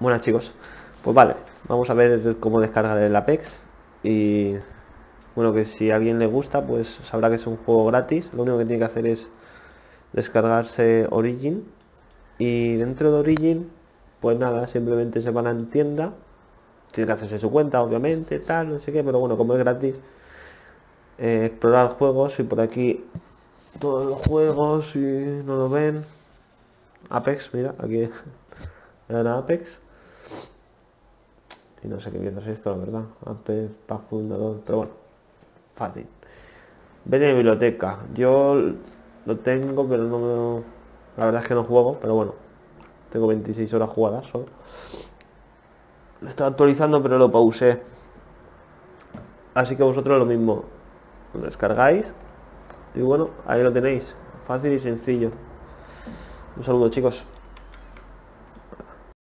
Bueno, chicos, pues vale, vamos a ver cómo descargar el Apex. Y bueno, que si a alguien le gusta, pues sabrá que es un juego gratis. Lo único que tiene que hacer es descargarse Origin. Y dentro de Origin, pues nada, simplemente se van a la tienda. Tiene que hacerse su cuenta, obviamente, tal, no sé qué, pero bueno, como es gratis, explorar juegos. Y por aquí todos los juegos, si no lo ven, Apex, mira, aquí era Apex. Y no sé qué mierda es esto, la verdad. Apex, Pack Fundador, pero bueno, fácil. Ven a mi biblioteca. Yo lo tengo, pero no, la verdad es que no juego, pero bueno. Tengo 26 horas jugadas solo. Lo estaba actualizando, pero lo pausé. Así que vosotros lo mismo. Lo descargáis. Y bueno, ahí lo tenéis. Fácil y sencillo. Un saludo, chicos.